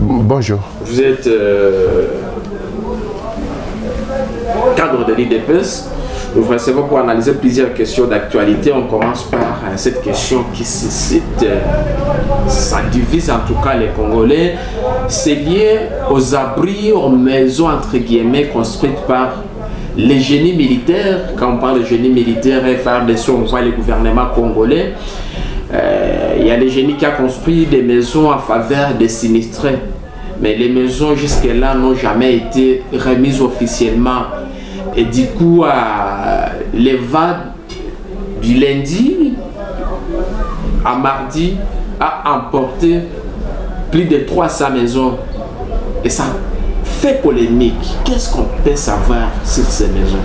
Bonjour. Vous êtes cadre de l'IDPS. Nous vous recevons pour analyser plusieurs questions d'actualité. On commence par cette question qui suscite, ça divise en tout cas les Congolais. C'est lié aux abris, aux maisons entre guillemets construites par les génies militaires. Quand on parle de génies militaires et FARDC, on voit les gouvernements congolais. Il y a les génies qui ont construit des maisons en faveur des sinistrés. Mais les maisons jusque-là n'ont jamais été remises officiellement. Et du coup, les vagues du lundi à mardi a emporté plus de 300 maisons. Et ça fait polémique. Qu'est-ce qu'on peut savoir sur ces maisons?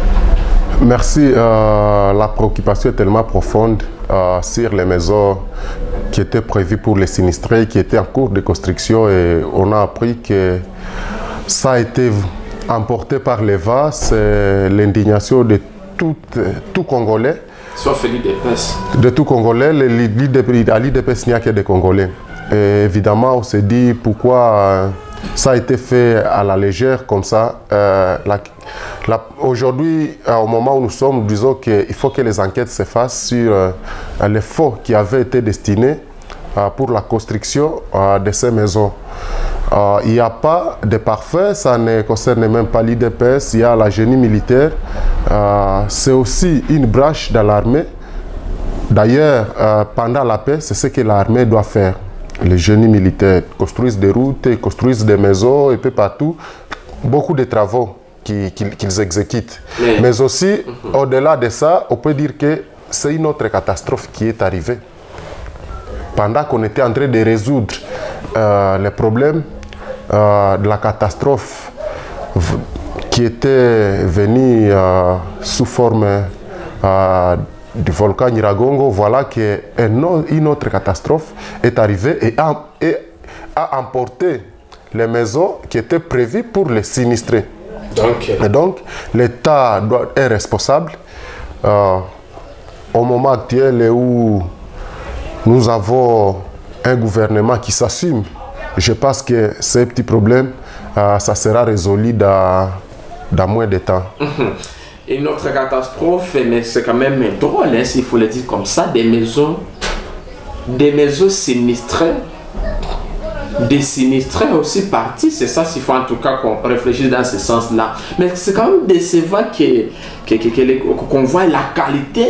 Merci. La préoccupation est tellement profonde sur les maisons qui étaient prévues pour les sinistrés, qui étaient en cours de construction, et on a appris que ça a été emporté par les VA. C'est l'indignation de tout Congolais. Sauf l'IDPS. De tout Congolais. À l'IDPS, il n'y a que des Congolais. Et évidemment, on s'est dit pourquoi ça a été fait à la légère comme ça. Aujourd'hui, au moment où nous sommes, disons qu'il faut que les enquêtes se fassent sur les fonds qui avaient été destinés pour la construction de ces maisons. Il n'y a pas de parfait, ça ne concerne même pas l'IDPS, il y a la génie militaire. C'est aussi une branche de l'armée. D'ailleurs, pendant la paix, c'est ce que l'armée doit faire. Les génies militaires construisent des routes, ils construisent des maisons, et peu partout, beaucoup de travaux qu'ils exécutent. Mais aussi, au-delà de ça, on peut dire que c'est une autre catastrophe qui est arrivée. Pendant qu'on était en train de résoudre les problèmes de la catastrophe qui était venue sous forme du volcan Nyiragongo, voilà qu'une autre catastrophe est arrivée et a emporté les maisons qui étaient prévues pour les sinistrés. Okay. Et donc, l'État est responsable. Au moment actuel où nous avons un gouvernement qui s'assume, je pense que ces petits problèmes, ça sera résolu dans moins de temps. Une autre catastrophe, mais c'est quand même drôle, hein, s'il faut le dire comme ça, des maisons sinistrées, des sinistrés aussi partis, c'est ça s'il faut en tout cas qu'on réfléchisse dans ce sens-là. Mais c'est quand même décevant qu'on voit la qualité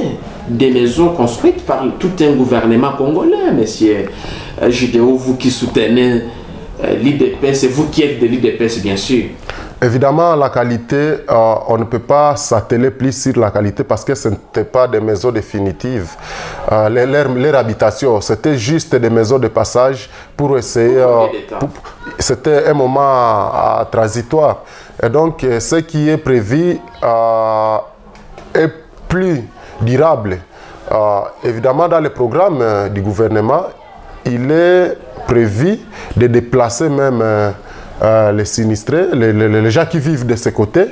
des maisons construites par tout un gouvernement congolais, monsieur Judéo, vous qui soutenez l'IDPS, et vous qui êtes de l'IDPS, bien sûr. Évidemment, la qualité, on ne peut pas s'atteler plus sur la qualité parce que ce n'était pas des maisons définitives. Leur habitation, c'était juste des maisons de passage pour essayer... C'était un moment transitoire. Et donc, ce qui est prévu est plus durable. Évidemment, dans le programme du gouvernement, il est prévu de déplacer même... les sinistrés, les gens qui vivent de ce côté,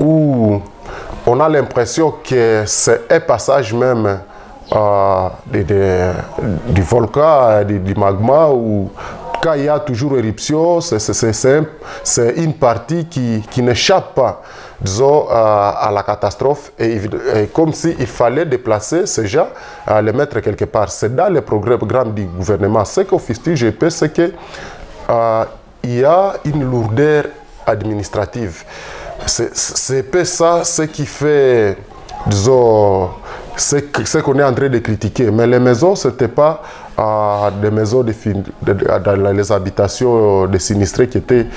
où on a l'impression que c'est un passage même du volcan, du magma, où quand il y a toujours éruption, c'est une partie qui n'échappe pas, disons, à la catastrophe, et comme s'il fallait déplacer ces gens, les mettre quelque part. C'est dans les programmes du gouvernement. Ce qu'on fustige, c'est que il y a une lourdeur administrative. C'est ça ce qui fait, disons, ce qu'on est en train de critiquer. Mais les maisons, ce n'était pas des maisons, les habitations des sinistrés qui étaient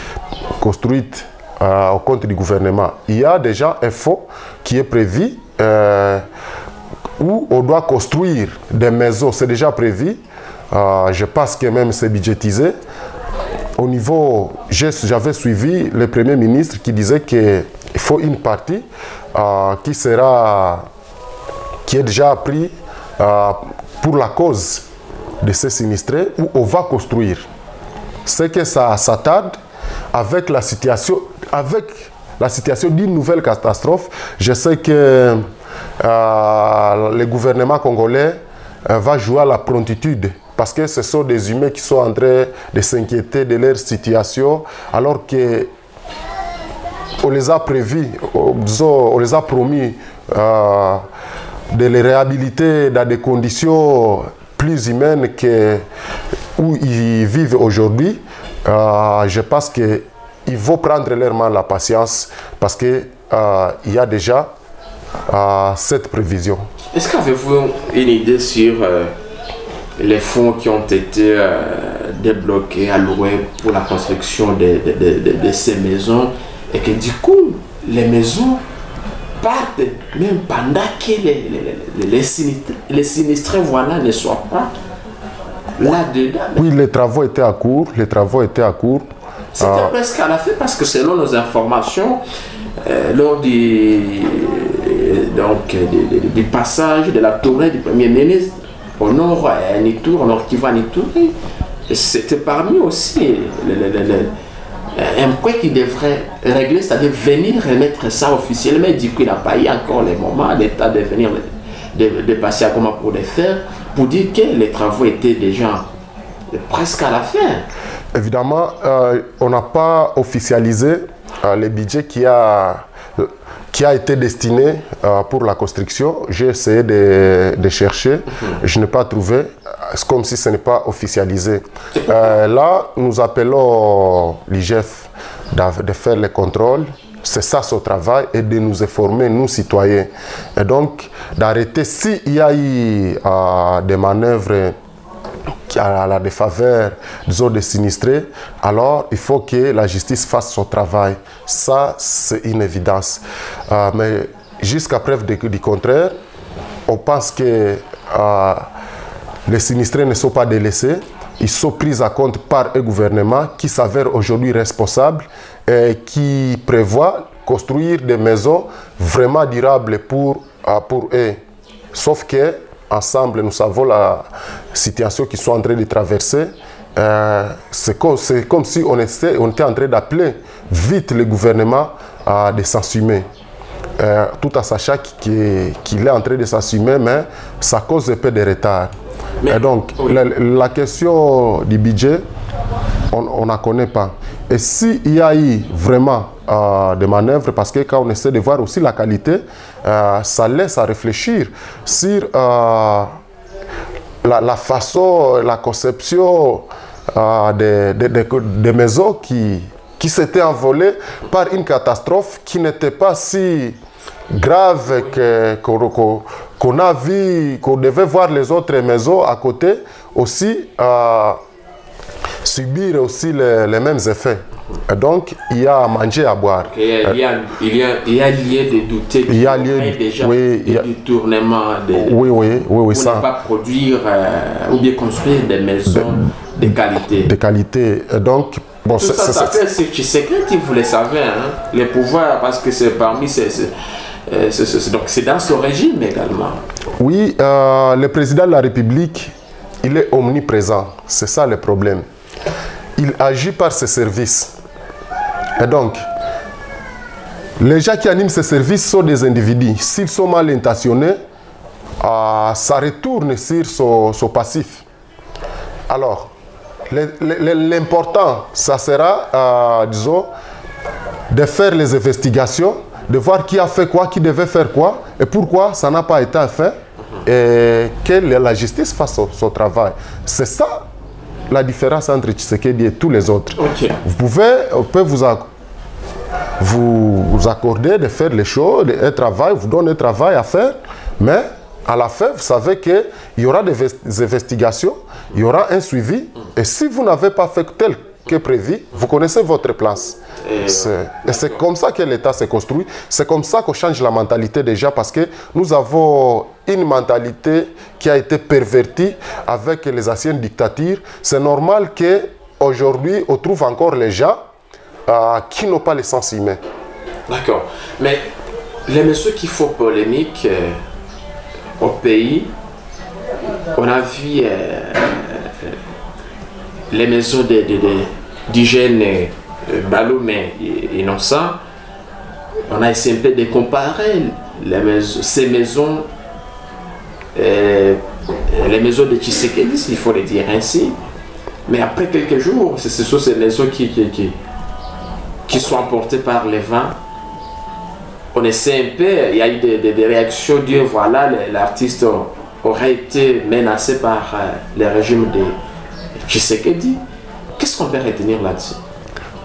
construites au compte du gouvernement. Il y a déjà un fonds qui est prévu où on doit construire des maisons. C'est déjà prévu. Je pense que même c'est budgétisé. Au niveau, j'avais suivi le Premier ministre qui disait qu'il faut une partie qui est déjà prise pour la cause de ces sinistrés, où on va construire. C'est que ça tarde, avec la situation, d'une nouvelle catastrophe. Je sais que le gouvernement congolais va jouer à la promptitude, parce que ce sont des humains qui sont en train de s'inquiéter de leur situation, alors qu'on les a prévus, on les a promis de les réhabiliter dans des conditions plus humaines que où ils vivent aujourd'hui. Je pense qu'il faut prendre leur mal la patience, parce qu'il y a déjà cette prévision. Est-ce qu'avez-vous une idée sur les fonds qui ont été débloqués, alloués pour la construction de ces maisons, et que du coup, les maisons partent même pendant que les sinistrés ne soient pas là-dedans? Oui, les travaux étaient à court, C'était presque à la fin, parce que selon nos informations, lors du passage de la tournée du Premier ministre au nord à Nituri, au Nord-Kivu à Nituri, c'était parmi aussi un point qui devrait régler, c'est-à-dire venir remettre ça officiellement. Du coup, il n'a pas eu encore le moment, l'État de venir de passer à Goma pour les faire, pour dire que les travaux étaient déjà presque à la fin. Évidemment, on n'a pas officialisé le budget qui a été destiné pour la construction. J'ai essayé de chercher, je n'ai pas trouvé, c'est comme si ce n'est pas officialisé. Là, nous appelons l'IGF de faire les contrôles, c'est ça son travail, et de nous informer, nous citoyens. Et donc, d'arrêter s'il y a eu des manœuvres à la défaveur, disons, des sinistrés, alors il faut que la justice fasse son travail. Ça, c'est une évidence. Mais jusqu'à preuve du contraire, on pense que les sinistrés ne sont pas délaissés. Ils sont pris en compte par un gouvernement qui s'avère aujourd'hui responsable et qui prévoit construire des maisons vraiment durables pour eux. Sauf que ensemble, nous savons la situation qu'ils sont en train de traverser. C'est comme si on était en train d'appeler vite le gouvernement à s'assumer. Tout en sachant qu'il est en train de s'assumer, mais ça cause un peu de retard. Mais, et donc, oui, la question du budget, on ne la connaît pas. Et s'il y a eu vraiment des manœuvres, parce que quand on essaie de voir aussi la qualité, ça laisse à réfléchir sur la façon, la conception des maisons qui s'étaient envolées par une catastrophe qui n'était pas si grave qu'on a vu, qu'on devait voir les autres maisons à côté aussi subir aussi les mêmes effets. Et donc, il y a à manger, à boire. Il y a lieu de douter qu'il y a déjà du tournement pour ne pas produire ou bien construire des maisons de qualité. Et donc, bon, c'est ça. C'est secret, vous le savez, hein, les pouvoirs, parce que c'est parmi ces... donc, c'est dans ce régime également. Oui, le président de la République, il est omniprésent. C'est ça le problème. Il agit par ses services. Et donc, les gens qui animent ces services sont des individus. S'ils sont mal intentionnés, ça retourne sur son passif. Alors, l'important, ça sera, disons, de faire les investigations, de voir qui a fait quoi, qui devait faire quoi, et pourquoi ça n'a pas été fait, et que la justice fasse son travail. C'est ça la différence entre Tshisekedi et tous les autres. Okay. On peut vous accorder de faire les choses, un travail, vous donner un travail à faire, mais à la fin, vous savez qu'il y aura des investigations, il y aura un suivi, et si vous n'avez pas fait tel que prévu, vous connaissez votre place. Et c'est comme ça que l'État s'est construit, c'est comme ça qu'on change la mentalité déjà, parce que nous avons une mentalité qui a été pervertie avec les anciennes dictatures. C'est normal qu'aujourd'hui, on trouve encore les gens qui n'ont pas les sens humains. D'accord. Mais les messieurs qui font polémique au pays, on a vu les maisons d'hygiène Balomé et Innocent, on a essayé un peu de comparer les maisons de Tshisekedi, s'il faut le dire ainsi. Mais après quelques jours, c'est sur ces maisons qui sont emportées par les vents. On essaie un peu, il y a eu des réactions, Dieu, voilà, l'artiste aurait été menacé par le régime de Tshisekedi. Qu'est-ce qu'on peut retenir là-dessus?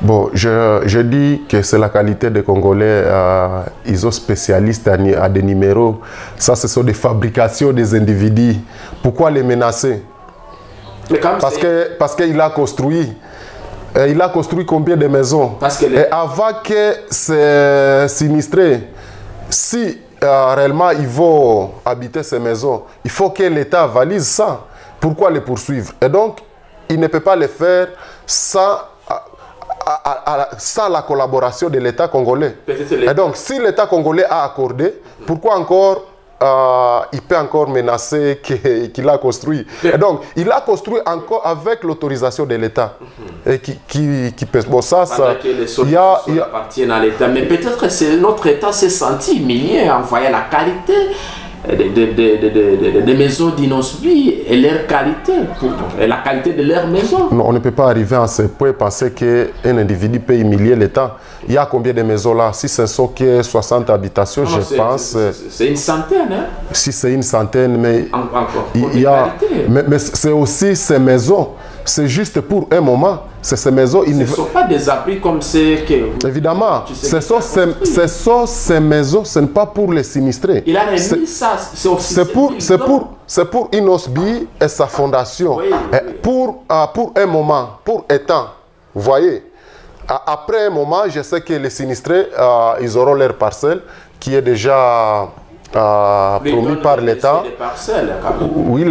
Bon, je dis que c'est la qualité des Congolais, ils sont spécialistes à des numéros. Ça, ce sont des fabrications des individus. Pourquoi les menacer? Parce qu'il a construit. Et il a construit combien de maisons? Et avant que ces sinistrés, si réellement ils vont habiter ces maisons, il faut que l'État valide ça. Pourquoi les poursuivre? Et donc, il ne peut pas le faire sans... sans la collaboration de l'État congolais. Et donc, si l'État congolais a accordé, pourquoi encore il peut encore menacer qu'il a construit? Et donc, il a construit encore avec l'autorisation de l'État. Et qui pèse. Bon, ça que les solutions appartiennent à l'État. Mais peut-être que notre État s'est senti humilié en voyant la qualité des maisons d'Innoss'B et leur qualité, et la qualité de leur maison. Non, on ne peut pas arriver à ce point penser qu'un individu peut humilier l'État. Il y a combien de maisons là? Si ce sont que 60 habitations, non, je pense. C'est une centaine, hein? Si c'est une centaine, mais. Encore. Mais c'est aussi ces maisons. C'est juste pour un moment. Ces maisons, ils ne sont pas des abris comme c'est que... Évidemment, ce sont ces maisons, ce n'est pas pour les sinistrés. Il a remis ça, c'est officiel. C'est pour Innoss'B et sa fondation. Oui, oui. Pour un moment, pour un temps, vous voyez. Après un moment, je sais que les sinistrés, ils auront leur parcelle qui est déjà... promis par l'État. Oui,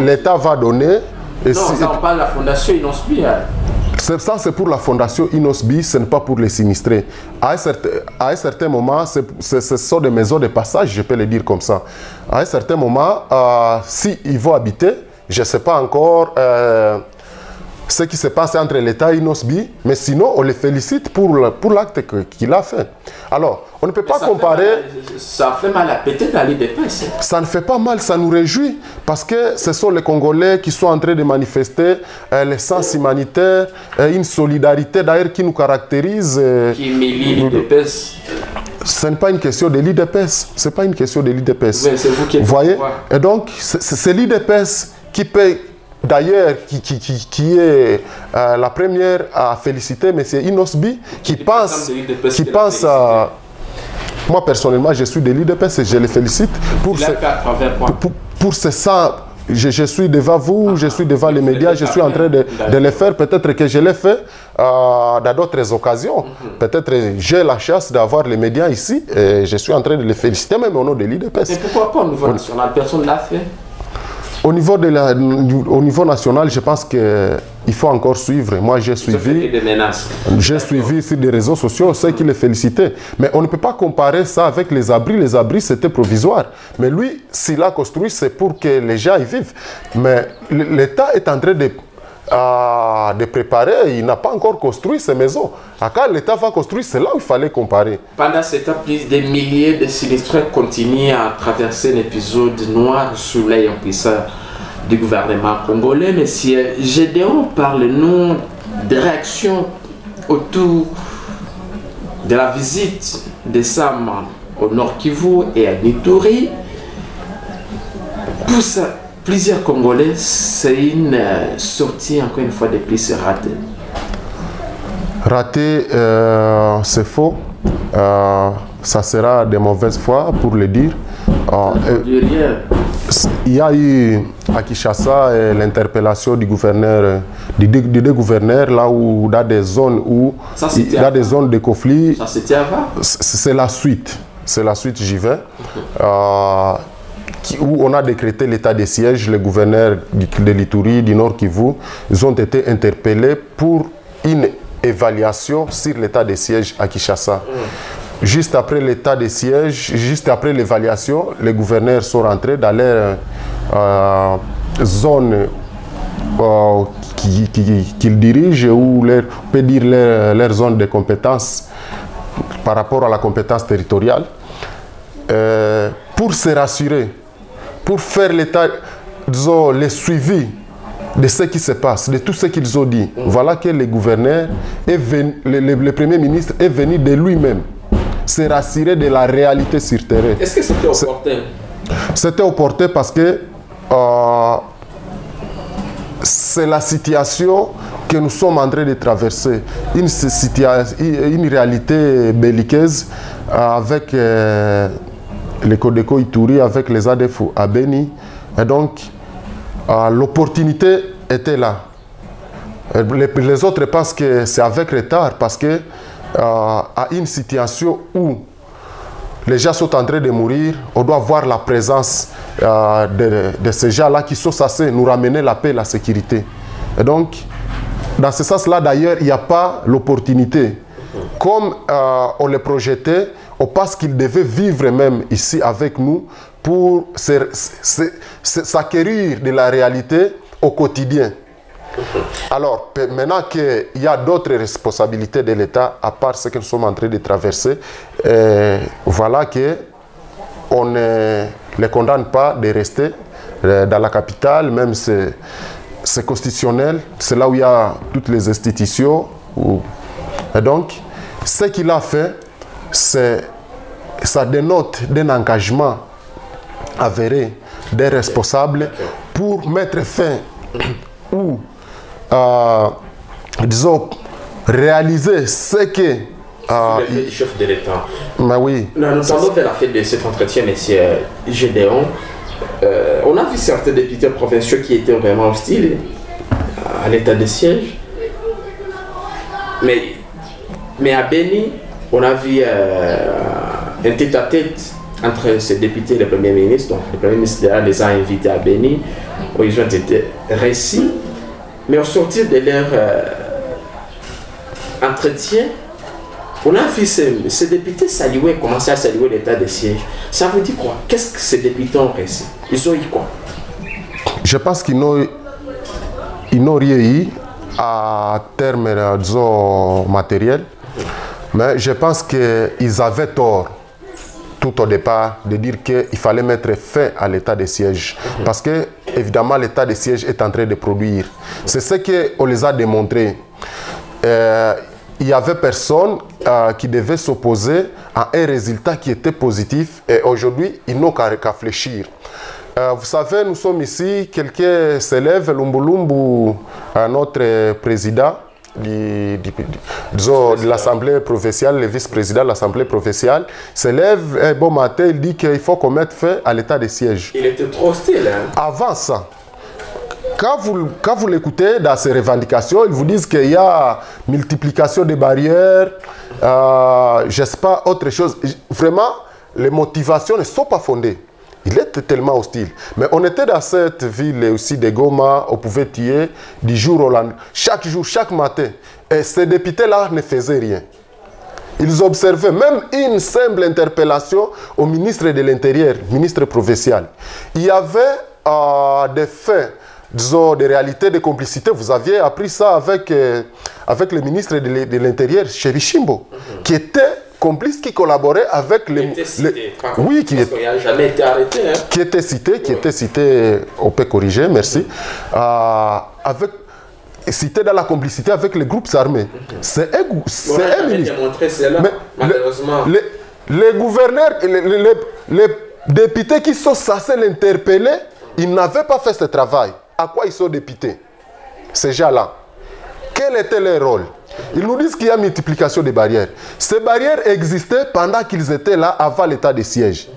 l'État va donner... Et non, ça on parle de la fondation Innoss'B. Ça c'est pour la fondation Innoss'B, ce n'est pas pour les sinistrés. À un certain moment, ce sont des maisons de passage, je peux le dire comme ça. À un certain moment, si ils vont habiter, je ne sais pas encore ce qui se passe entre l'État et Innoss'B, mais sinon on les félicite pour l'acte qu'il a fait. Alors, on ne peut pas comparer... Ça fait mal à peut-être à l'IDPS. Ça ne fait pas mal, ça nous réjouit, parce que ce sont les Congolais qui sont en train de manifester le sens humanitaire, une solidarité d'ailleurs qui nous caractérise. Qui humilie l'IDPS. Ce n'est pas une question de l'IDPS. Ce n'est pas une question de l'IDPS. Oui, c'est vous qui êtes. Vous voyez? Et donc, c'est l'IDPS qui paye... D'ailleurs, qui est la première à féliciter M. Innoss'B, qui pense à... Moi, personnellement, je suis de l'IDPS et je les félicite pour ce ça. Je suis devant vous, je suis devant les médias, je suis en train de les faire. Peut-être que je les fais dans d'autres occasions. Peut-être que j'ai la chance d'avoir les médias ici et je suis en train de les féliciter, même au nom de l'IDPS. Mais pourquoi pas au niveau national? Personne ne l'a fait. Au niveau national, je pense qu'il faut encore suivre. Moi, j'ai suivi des menaces. J'ai suivi sur des réseaux sociaux ceux qui les félicitaient. Mais on ne peut pas comparer ça avec les abris. Les abris, c'était provisoire. Mais lui, s'il a construit, c'est pour que les gens y vivent. Mais l'État est en train de préparer. Il n'a pas encore construit ses maisons. Quand l'État va construire, c'est là où il fallait comparer. Pendant cette crise, des milliers de sinistrés continuent à traverser un épisode noir sous l'œil impuissant du gouvernement congolais. Monsieur Gédéon, parle-nous des réactions autour de la visite de Sam au Nord-Kivu et à Nituri. Pour ça, plusieurs Congolais, c'est une sortie encore une fois de plus ratée. Raté, c'est faux. Ça sera de mauvaise foi pour le dire. Il y a eu à Kinshasa l'interpellation du gouverneur, des deux gouverneurs, là où il y a des zones où ça, il y a des zones de conflit. Ça c'était avant. C'est la suite. C'est la suite, j'y vais. Où on a décrété l'état de siège, les gouverneurs de l'Ituri, du Nord-Kivu, ils ont été interpellés pour une évaluation sur l'état de siège à Kinshasa. Juste après l'état de siège, juste après l'évaluation, les gouverneurs sont rentrés dans leur zone qu'ils dirigent ou leur, on peut dire leur zone de compétence par rapport à la compétence territoriale, pour se rassurer, pour faire l'état, disons, le suivi de ce qui se passe, de tout ce qu'ils ont dit. Voilà que le gouverneur, le Premier ministre est venu de lui-même, se rassurer de la réalité sur terrain. Est-ce que c'était opportun? C'était opportun parce que c'est la situation que nous sommes en train de traverser. Une réalité belliqueuse avec les Codeco Ituri, avec les ADF à Beni. Et donc, l'opportunité était là. Les autres pensent que c'est avec retard parce que à une situation où les gens sont en train de mourir, on doit voir la présence de ces gens-là qui sont censés nous ramener la paix et la sécurité. Et donc, dans ce sens-là, d'ailleurs, il n'y a pas l'opportunité. Comme on les projetait, on pense qu'ils devaient vivre même ici avec nous pour s'acquérir de la réalité au quotidien. Alors, maintenant qu'il y a d'autres responsabilités de l'État, à part ce que nous sommes en train de traverser, voilà qu'on ne les condamne pas de rester dans la capitale, même c'est constitutionnel, c'est là où il y a toutes les institutions. Et donc, ce qu'il a fait, ça dénote d'un engagement avéré des responsables pour mettre fin ou disons, réaliser ce que... La fête du chef de l'État. Bah oui. Nous avons fait la fête de cet entretien, monsieur Gédéon. On a vu certains députés provinciaux qui étaient vraiment hostiles à l'état de siège. Mais à Beni, on a vu un tête-à-tête entre ces députés et le Premier ministre. Donc, le Premier ministre les a invités à Beni, où ils ont été récits. Mais au sortir de leur entretien, on a vu ces députés saluer, commencer à saluer l'état de siège. Ça veut dire quoi? Qu'est-ce que ces députés ont réussi? Ils ont eu quoi? Je pense qu'ils n'ont rien eu à terme, disons, matériel. Mais je pense qu'ils avaient tort tout au départ de dire qu'il fallait mettre fin à l'état de siège. Parce que, évidemment, l'état de siège est en train de produire. C'est ce qu'on les a démontré. Il n'y avait personne qui devait s'opposer à un résultat qui était positif. Et aujourd'hui, ils n'ont qu'à réfléchir. Vous savez, nous sommes ici, quelqu'un s'élève, Lumbulumbu, notre président de l'Assemblée provinciale, le vice-président de l'Assemblée provinciale, s'élève un bon matin, il dit qu'il faut qu'on mette fin à l'état de siège. Il était trop hostile. Hein? Avant ça, quand vous l'écoutez dans ses revendications, ils vous disent qu'il y a multiplication des barrières, je ne sais pas, autre chose. Vraiment, les motivations ne sont pas fondées. Il était tellement hostile. Mais on était dans cette ville aussi de Goma, on pouvait tuer du jour au lendemain, chaque jour, chaque matin. Et ces députés-là ne faisaient rien. Ils observaient même une simple interpellation au ministre de l'Intérieur, ministre provincial. Il y avait des faits, disons, des réalités, des complicités. Vous aviez appris ça avec le ministre de l'Intérieur, Cheby Chimbo, qui était complice, qui collaborait avec les... Qui était cité, on peut corriger, merci. Cité dans la complicité avec les groupes armés. C'est un ministre. Malheureusement. Les gouverneurs, les députés qui sont censés l'interpeller, ils n'avaient pas fait ce travail. À quoi ils sont députés? Ces gens-là. Quel était leur rôle? Ils nous disent qu'il y a multiplication des barrières. Ces barrières existaient pendant qu'ils étaient là, avant l'état de siège.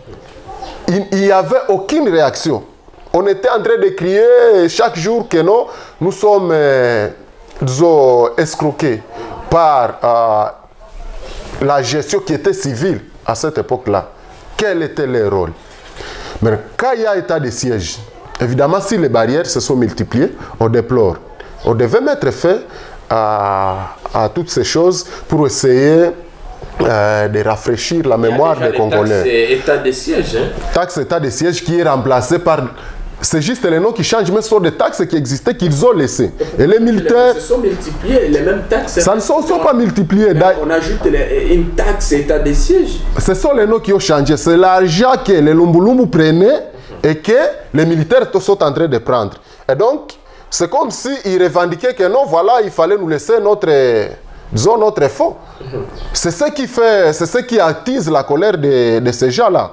Il n'y avait aucune réaction. On était en train de crier chaque jour que non, nous sommes escroqués par la gestion qui était civile à cette époque-là. Quel était leur rôle? Mais quand il y a état de siège, évidemment, si les barrières se sont multipliées, on déplore. On devait mettre fin à toutes ces choses pour essayer de rafraîchir la mémoire des Congolais. Taxe état de siège qui est remplacé par C'est juste les noms qui changent, mais ce sont des taxes qui existaient, qu'ils ont laissées. Et les militaires... Ils se sont multipliés, les mêmes taxes... Ça ne sont pas multipliés. On ajoute une taxe état des sièges. Ce sont les noms qui ont changé. C'est l'argent que les Lumbulumbu prenaient et que les militaires sont en train de prendre. Et donc, c'est comme s'ils revendiquaient que non, voilà, il fallait nous laisser notre... disons notre fonds. C'est ce qui fait... C'est ce qui attise la colère de ces gens-là.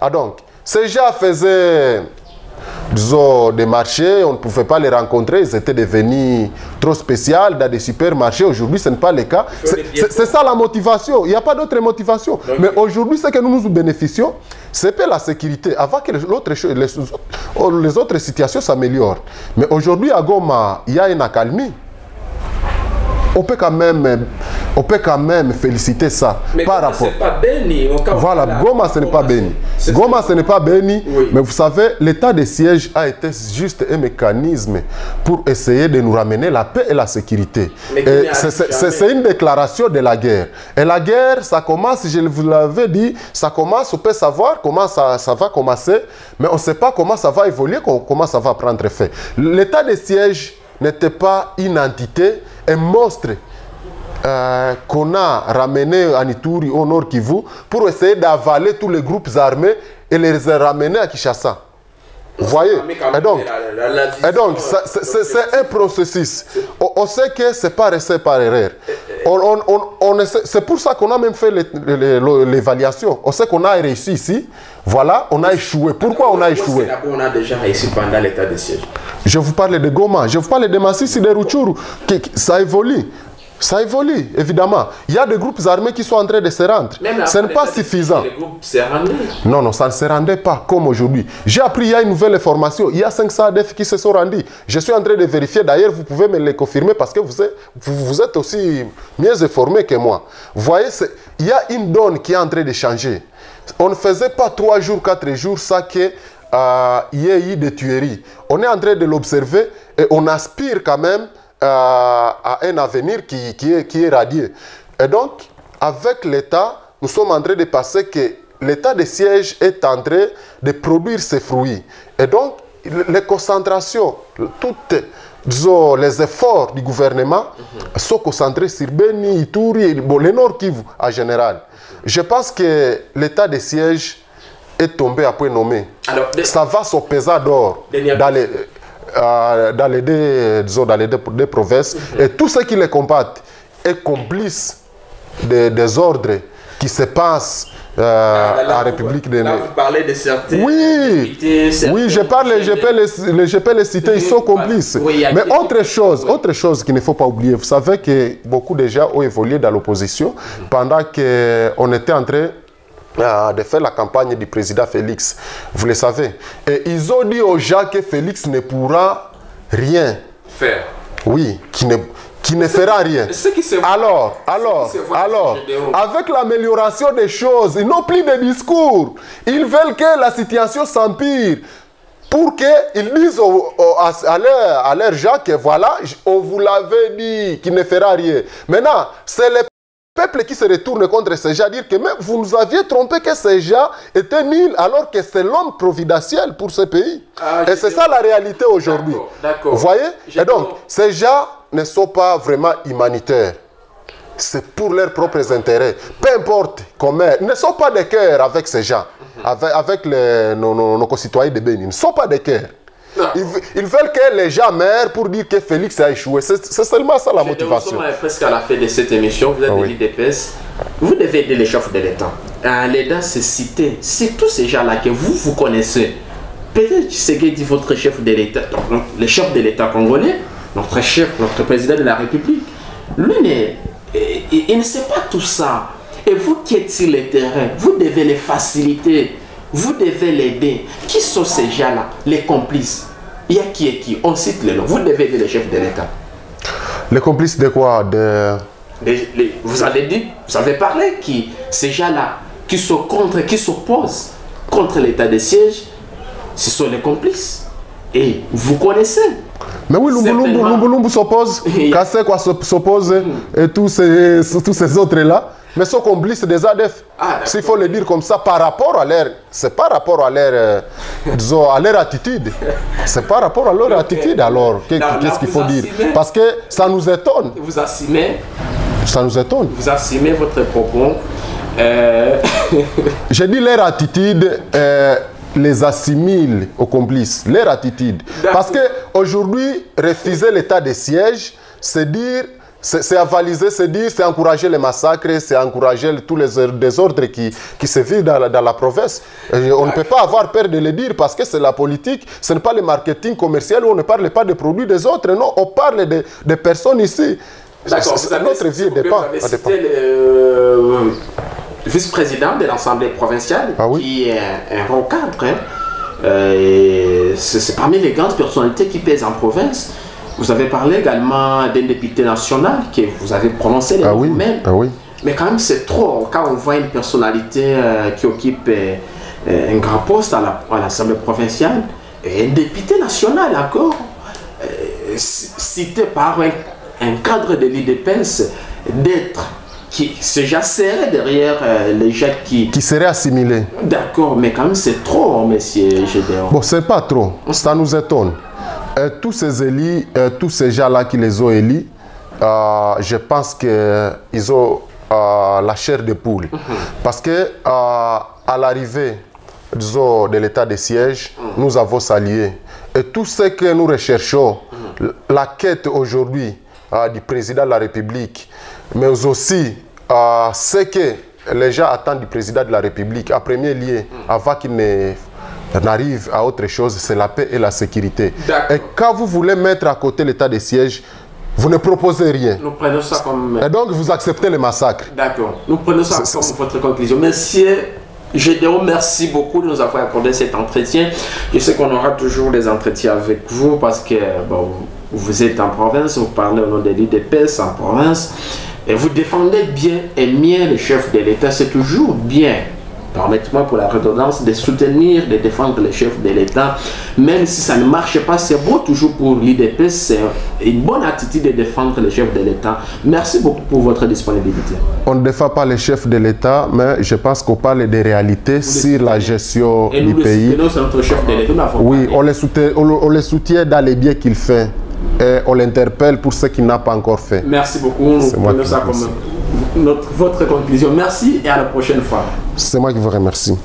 Ah donc, ces gens faisaient... disons, des marchés, on ne pouvait pas les rencontrer, ils étaient devenus trop spéciaux dans des supermarchés. Aujourd'hui, ce n'est pas le cas. C'est ça la motivation, il n'y a pas d'autre motivation. Okay. Mais aujourd'hui, ce que nous nous bénéficions, c'est pas la sécurité. Avant que les autres situations s'améliorent. Mais aujourd'hui, à Goma, il y a une accalmie. On peut quand même féliciter ça. Mais par rapport. Ce n'est pas béni. Voilà, Goma, ce n'est pas béni. Goma, ce n'est pas béni. Oui. Mais vous savez, l'état de siège a été juste un mécanisme pour essayer de nous ramener la paix et la sécurité. C'est une déclaration de la guerre. Et la guerre, ça commence, je vous l'avais dit, ça commence, on peut savoir comment ça va commencer, mais on ne sait pas comment ça va évoluer, comment ça va prendre effet. L'état de siège n'était pas une entité, un monstre qu'on a ramené à Nituri, au Nord-Kivu, pour essayer d'avaler tous les groupes armés et les ramener à Kinshasa. Vous voyez? Et donc c'est un processus. On sait que c'est pas resté par erreur. C'est pour ça qu'on a même fait l'évaluation. On sait qu'on a réussi ici. Voilà, on a échoué. Pourquoi on a échoué? On a déjà réussi pendant l'état de siège. Je vous parle de Goma, je vous parle de Massisi, de Rutshuru. Ça évolue. Ça évolue, évidemment. Il y a des groupes armés qui sont en train de se rendre. Ce n'est pas suffisant. Les groupes se rendaient. Non, non, ça ne se rendait pas comme aujourd'hui. J'ai appris, il y a une nouvelle formation. Il y a 500 ADF qui se sont rendus. Je suis en train de vérifier. D'ailleurs, vous pouvez me le confirmer parce que vous êtes aussi mieux informés que moi. Vous voyez, il y a une donne qui est en train de changer. On ne faisait pas 3 jours, 4 jours, ça qu'il y a eu des tueries. On est en train de l'observer et on aspire quand même à un avenir qui est radieux. Et donc, avec l'État, nous sommes en train de passer que l'état de siège est en train de produire ses fruits. Et donc, les concentrations, tous les efforts du gouvernement sont concentrés sur Beni, Ituri et le Nord-Kivu en général. Je pense que l'état de siège est tombé à point nommé. Alors, ça va se peser d'or dans les deux provinces. Et tous ceux qui les combattent est complice des ordres qui se passent à la République de... Là, vous parlez de certains... Oui, je peux les citer, ils sont complices. Oui, mais autre chose qu'il ne faut pas oublier, vous savez que beaucoup de gens ont évolué dans l'opposition pendant qu'on était en train de faire la campagne du président Félix, vous le savez. Et ils ont dit aux gens que Félix ne pourra rien faire. Oui, qui ne fera rien. Alors, avec l'amélioration des choses, ils n'ont plus de discours. Ils veulent que la situation s'empire pour qu'ils disent à leurs gens que voilà, on vous l'avait dit, qu'il ne fera rien. Maintenant, c'est le peuple qui se retourne contre ces gens, dire que même vous nous aviez trompé que ces gens étaient nuls alors que c'est l'homme providentiel pour ce pays. Et c'est ça la réalité aujourd'hui. Vous voyez? Et donc, ces gens ne sont pas vraiment humanitaires. C'est pour leurs propres intérêts. Peu importe comment. Ils ne sont pas de cœur avec ces gens, avec nos concitoyens de Bénin. Ils ne sont pas de cœur. Ils veulent que les gens meurent pour dire que Félix a échoué. C'est seulement ça la motivation. Nous sommes presque à la fin de cette émission. Vous êtes de l'IDPS. Vous devez aider les chefs de l'État. L'État c'est cité. C'est tous ces gens-là que vous connaissez. Peut-être que c'est votre chef de l'État, le chef de l'État congolais, notre chef, notre président de la République. Lui, il ne sait pas tout ça. Et vous qui êtes sur le terrain, vous devez les faciliter. Vous devez l'aider. Qui sont ces gens-là? Les complices. Il y a qui et qui? On cite les noms. Vous devez aider les chefs de l'État. Les complices de quoi? Vous avez dit, vous avez parlé qui? Ces gens-là qui sont contre, qui s'opposent contre l'état de siège, ce sont les complices. Et vous connaissez. Mais oui, Lumbulumbu s'oppose. Kassé s'oppose. Et tous ces autres-là. Mais ce qu'on oublie, c'est des ADF. Ah, s'il faut le dire comme ça, par rapport à leur... C'est par rapport à leur, disons, à leur attitude. C'est par rapport à leur attitude, alors. Qu'est-ce qu'il faut dire? Parce que ça nous étonne. Vous assumez. Ça nous étonne. Vous assumez votre propos. J'ai dit leur attitude... les assimile aux complices, leur attitude. Parce qu'aujourd'hui, refuser l'état de siège, c'est dire, c'est avaliser, c'est dire, c'est encourager les massacres, c'est encourager tous les désordres qui se vivent dans la province. Et on ne peut pas avoir peur de le dire parce que c'est la politique, ce n'est pas le marketing commercial où on ne parle pas des produits des autres, non, on parle de personnes ici. D'accord, notre vie dépend. Vice-président de l'Assemblée provinciale, ah oui, qui est un bon cadre, hein. C'est parmi les grandes personnalités qui pèsent en province. Vous avez parlé également d'un député national que vous avez prononcé les mots même. Ah oui. Mais quand même c'est trop quand on voit une personnalité qui occupe un grand poste à l'Assemblée provinciale et un député national encore cité par un cadre de l'IDPS d'être qui se jasserait derrière les gens qui seraient assimilés. D'accord, mais quand même c'est trop, monsieur Gédéon. Bon, c'est pas trop, ça nous étonne. Tous ces élus, tous ces gens-là qui les ont élus, je pense qu'ils ont la chair de poule. Parce que à l'arrivée de l'état de siège, nous avons salué. Et tout ce que nous recherchons, la quête aujourd'hui du président de la République, mais aussi ce que les gens attendent du président de la République, à premier lieu, avant qu'il n'arrive à autre chose, c'est la paix et la sécurité. Et quand vous voulez mettre à côté l'état de siège, vous ne proposez rien. Nous prenons ça comme... Et donc vous acceptez le massacre. D'accord. Nous prenons ça comme votre conclusion. Monsieur Gédéon, merci beaucoup de nous avoir accordé cet entretien. Je sais qu'on aura toujours des entretiens avec vous parce que bon, vous êtes en province, vous parlez au nom de l'IDPS en province. Et vous défendez bien et mieux le chef de l'État. C'est toujours bien, permettez-moi pour la redondance, de soutenir, de défendre le chef de l'État. Même si ça ne marche pas, c'est beau toujours pour l'IDP. C'est une bonne attitude de défendre le chef de l'État. Merci beaucoup pour votre disponibilité. On ne défend pas le chef de l'État, mais je pense qu'on parle des réalités sur la gestion du pays. Et nous le soutenons, c'est notre chef de l'État. Oui, on le soutient dans les biais qu'il fait. Et on l'interpelle pour ce qu'il n'a pas encore fait. Merci beaucoup. Nous prenons ça comme votre conclusion. Merci et à la prochaine fois. C'est moi qui vous remercie.